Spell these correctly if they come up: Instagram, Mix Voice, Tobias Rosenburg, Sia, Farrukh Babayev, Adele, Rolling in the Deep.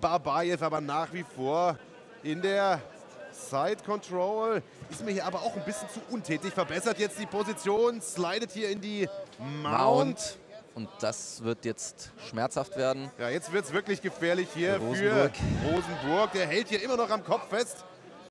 Babayev aber nach wie vor in der Side Control. Ist mir hier aber auch ein bisschen zu untätig. Verbessert jetzt die Position, slidet hier in die Mount. Und das wird jetzt schmerzhaft werden. Ja, jetzt wird es wirklich gefährlich hier für Rosenburg. Der hält hier immer noch am Kopf fest.